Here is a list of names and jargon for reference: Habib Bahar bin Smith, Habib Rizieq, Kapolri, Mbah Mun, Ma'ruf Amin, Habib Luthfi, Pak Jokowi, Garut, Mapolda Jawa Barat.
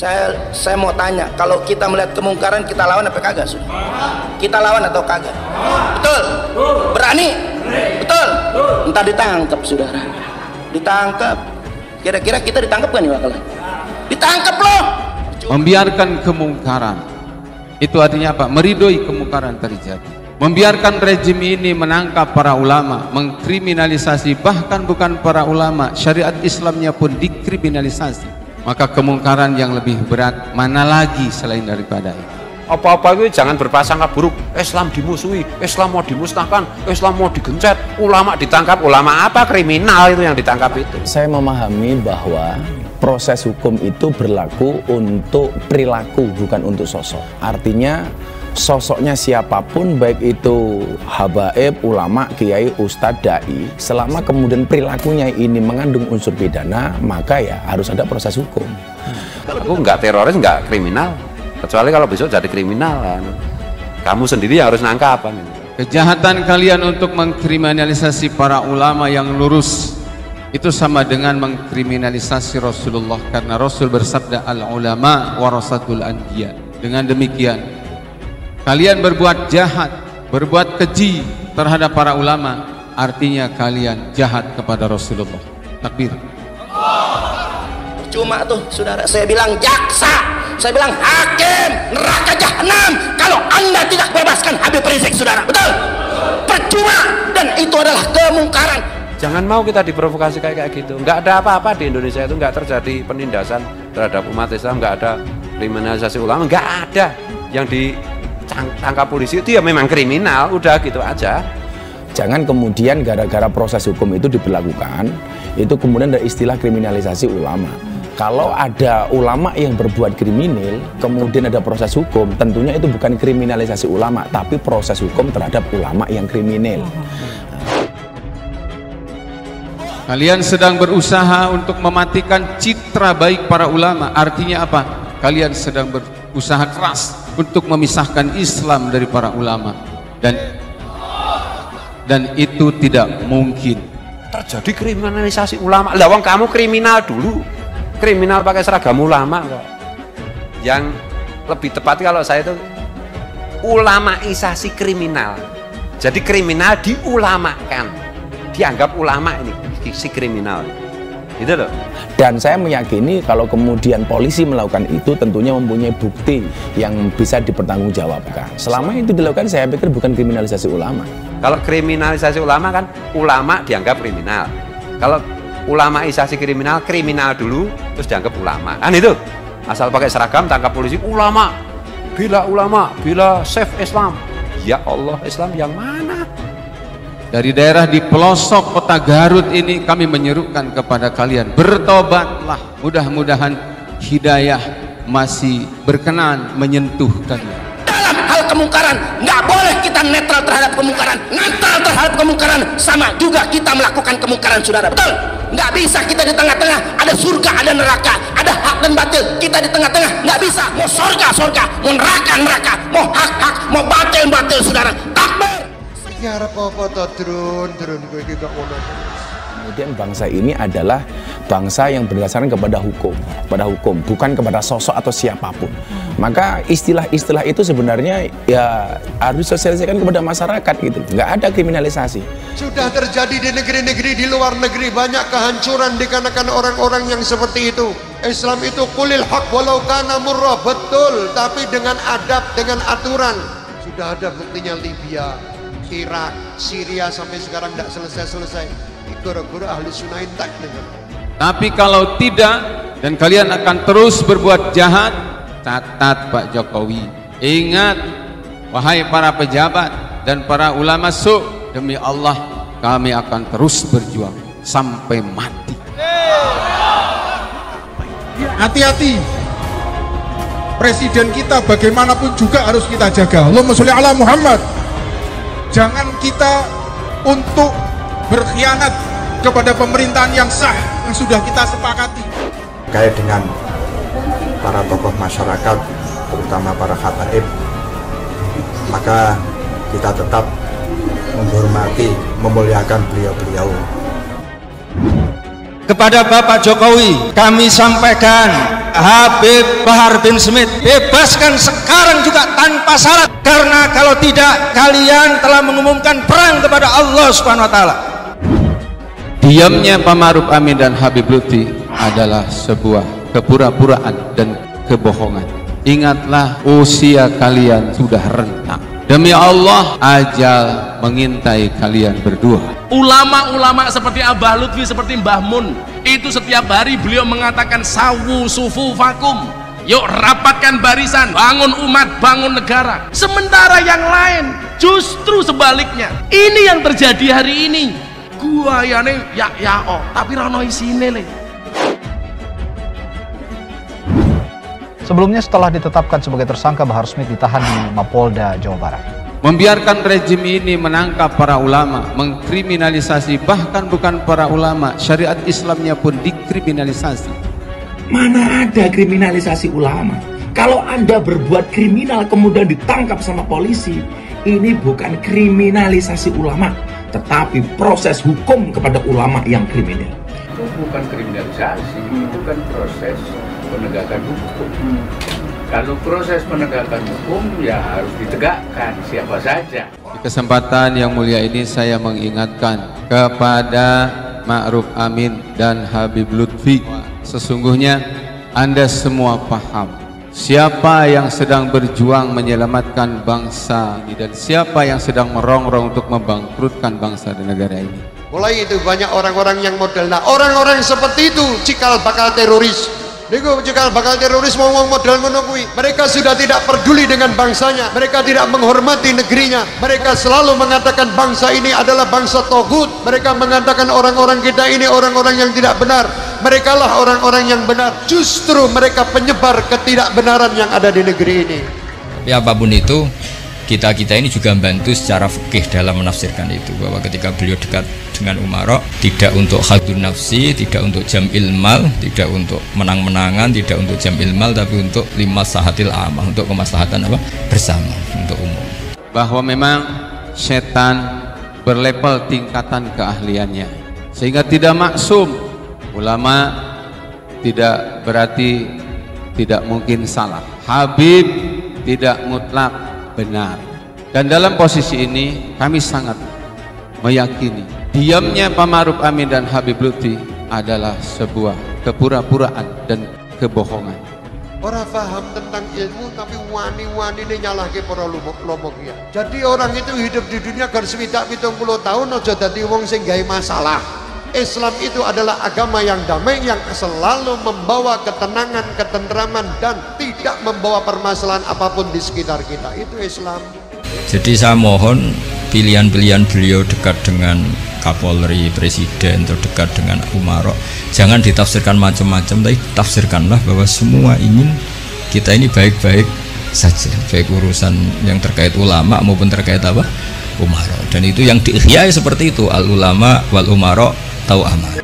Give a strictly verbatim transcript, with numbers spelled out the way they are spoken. Saya saya mau tanya, kalau kita melihat kemungkaran kita lawan apa kagak? Sudah. Kita lawan atau kagak? Betul. Berani? Betul. Entar ditangkap, saudara. Ditangkap. Kira-kira kita ditangkap kan ya bakalan? Ditangkap loh. Membiarkan kemungkaran. Itu artinya apa? Meridoi kemungkaran terjadi. Membiarkan rejim ini menangkap para ulama, mengkriminalisasi, bahkan bukan para ulama, syariat Islamnya pun dikriminalisasi. Maka kemungkaran yang lebih berat mana lagi selain daripada itu? Apa-apa itu jangan berprasangka buruk. Islam dimusuhi, Islam mau dimusnahkan, Islam mau digencet, ulama ditangkap. Ulama apa? Kriminal itu yang ditangkap itu. Saya memahami bahwa proses hukum itu berlaku untuk perilaku, bukan untuk sosok. Artinya sosoknya siapapun, baik itu habaib, ulama, kiai, ustadz, dai, selama kemudian perilakunya ini mengandung unsur pidana, maka ya harus ada proses hukum. Aku nggak teroris, nggak kriminal, kecuali kalau besok jadi kriminal, kamu sendiri yang harus nangkap apa. Kejahatan kalian untuk mengkriminalisasi para ulama yang lurus itu sama dengan mengkriminalisasi Rasulullah, karena Rasul bersabda al ulama warasatul anbiya. Dengan demikian kalian berbuat jahat, berbuat keji terhadap para ulama, artinya kalian jahat kepada Rasulullah. Takbir. Percuma tuh saudara, saya bilang jaksa, saya bilang hakim, neraka jahanam kalau Anda tidak bebaskan Habib Rizieq, saudara. Betul? Percuma, dan itu adalah kemungkaran. Jangan mau kita diprovokasi kayak kayak gitu. Nggak ada apa-apa di Indonesia itu, nggak terjadi penindasan terhadap umat Islam, nggak ada kriminalisasi ulama, nggak ada. Yang di tangkap polisi itu ya memang kriminal, udah gitu aja. Jangan kemudian gara-gara proses hukum itu diberlakukan, itu kemudian ada istilah kriminalisasi ulama. Kalau ada ulama yang berbuat kriminal, kemudian ada proses hukum, tentunya itu bukan kriminalisasi ulama, tapi proses hukum terhadap ulama yang kriminal. Kalian sedang berusaha untuk mematikan citra baik para ulama, artinya apa? Kalian sedang berusaha keras untuk memisahkan Islam dari para ulama, dan dan itu tidak mungkin. Terjadi kriminalisasi ulama. Lawang kamu kriminal dulu, kriminal pakai seragam ulama kok. Yang lebih tepat kalau saya itu ulamaisasi kriminal. Jadi kriminal diulamakan, dianggap ulama ini si kriminal. Itu loh. Dan saya meyakini kalau kemudian polisi melakukan itu tentunya mempunyai bukti yang bisa dipertanggungjawabkan. Selama itu dilakukan, saya pikir bukan kriminalisasi ulama. Kalau kriminalisasi ulama kan ulama dianggap kriminal. Kalau ulamaisasi kriminal, kriminal dulu terus dianggap ulama. Kan itu. Asal pakai seragam tangkap polisi ulama. Bila ulama, bila safe Islam. Ya Allah, Islam yang mana? Dari daerah di pelosok kota Garut ini kami menyerukan kepada kalian, bertobatlah, mudah-mudahan hidayah masih berkenan menyentuh kalian. Dalam hal kemungkaran nggak boleh kita netral terhadap kemungkaran, netral terhadap kemungkaran sama juga kita melakukan kemungkaran, saudara. Betul? Nggak bisa kita di tengah-tengah, ada surga ada neraka, ada hak dan batil, kita di tengah-tengah nggak bisa. Mau surga surga, mau neraka neraka, mau hak hak, mau batil batil, saudara. Takbir. Kemudian bangsa ini adalah bangsa yang berdasarkan kepada hukum, pada hukum, bukan kepada sosok atau siapapun. Maka istilah-istilah itu sebenarnya ya harus sosialisasikan kepada masyarakat gitu. Nggak ada kriminalisasi. Sudah terjadi di negeri-negeri di luar negeri banyak kehancuran dikarenakan orang-orang yang seperti itu. Islam itu kulil haq walau kana murrah, betul, tapi dengan adab, dengan aturan. Sudah ada buktinya Libya, Irak, Syria sampai sekarang tidak selesai-selesai. Guru-guru ahli sunnah intak dengan. Tapi kalau tidak dan kalian akan terus berbuat jahat, catat Pak Jokowi. Ingat, wahai para pejabat dan para ulama su, demi Allah kami akan terus berjuang sampai mati. Hati-hati. Presiden kita bagaimanapun juga harus kita jaga. Allahumma sholli ala Muhammad. Jangan kita untuk berkhianat kepada pemerintahan yang sah yang sudah kita sepakati. Kait dengan para tokoh masyarakat, terutama para habaib, maka kita tetap menghormati, memuliakan beliau-beliau. Kepada Bapak Jokowi, kami sampaikan Habib Bahar bin Smith, bebaskan sekarang juga tanpa syarat, karena kalau tidak kalian telah mengumumkan perang kepada Allah Subhanahu wa taala. Diamnya Pak Ma'ruf Amin dan Habib Luthfi adalah sebuah kepura-puraan dan kebohongan. Ingatlah, usia kalian sudah rentang. Demi Allah, ajal mengintai kalian berdua. Ulama-ulama seperti Abah Luthfi, seperti Mbah Mun, itu setiap hari beliau mengatakan sawu sufu vakum. Yuk rapatkan barisan, bangun umat, bangun negara. Sementara yang lain justru sebaliknya. Ini yang terjadi hari ini. Gua ya nih, ya ya oh, tapi rano isine le. Sebelumnya setelah ditetapkan sebagai tersangka, Bahar Smith ditahan di Mapolda Jawa Barat. Membiarkan rejim ini menangkap para ulama, mengkriminalisasi, bahkan bukan para ulama, syariat Islamnya pun dikriminalisasi. Mana ada kriminalisasi ulama? Kalau Anda berbuat kriminal kemudian ditangkap sama polisi, ini bukan kriminalisasi ulama, tetapi proses hukum kepada ulama yang kriminal. Itu bukan kriminalisasi, itu kan proses penegakan hukum. Hmm. Kalau proses penegakan hukum ya harus ditegakkan siapa saja. Di kesempatan yang mulia ini saya mengingatkan kepada Ma'ruf Amin dan Habib Luthfi, sesungguhnya Anda semua paham siapa yang sedang berjuang menyelamatkan bangsa ini dan siapa yang sedang merongrong untuk membangkrutkan bangsa dan negara ini. Mulai itu banyak orang-orang yang model, nah orang-orang seperti itu cikal bakal teroris. Niku juga bakal teroris wong-wong model ngono kuwi. Mereka sudah tidak peduli dengan bangsanya, mereka tidak menghormati negerinya. Mereka selalu mengatakan bangsa ini adalah bangsa togut. Mereka mengatakan orang-orang kita ini orang-orang yang tidak benar. Merekalah orang-orang yang benar. Justru mereka penyebar ketidakbenaran yang ada di negeri ini. Tapi apapun itu, kita-kita ini juga membantu secara fikih dalam menafsirkan itu, bahwa ketika beliau dekat dengan umarok, tidak untuk khadun nafsi, tidak untuk jam ilmal, tidak untuk menang-menangan, tidak untuk jam ilmal, tapi untuk lima sahatil amah, untuk kemaslahatan apa? Bersama, untuk umum. Bahwa memang setan berlevel tingkatan keahliannya, sehingga tidak maksum. Ulama tidak berarti tidak mungkin salah. Habib tidak mutlak benar. Dan dalam posisi ini kami sangat meyakini diamnya Pak Ma'ruf Amin dan Habib Luthfi adalah sebuah kepura-puraan dan kebohongan. Orang paham tentang ilmu tapi wani-wani ini nyalahke para lomoknya. Jadi orang itu hidup di dunia kan swidak pitung puluh tahun aja dadi wong sing gawe masalah. Islam itu adalah agama yang damai, yang selalu membawa ketenangan, ketentraman, dan tidak membawa permasalahan apapun di sekitar kita. Itu Islam. Jadi saya mohon pilihan-pilihan beliau dekat dengan Kapolri, Presiden, atau dekat dengan Umarok, jangan ditafsirkan macam-macam, tapi tafsirkanlah bahwa semua ingin kita ini baik-baik saja, baik urusan yang terkait ulama maupun terkait apa? Umarok. Dan itu yang diihyai seperti itu, al-ulama wal-umarok tau'amah.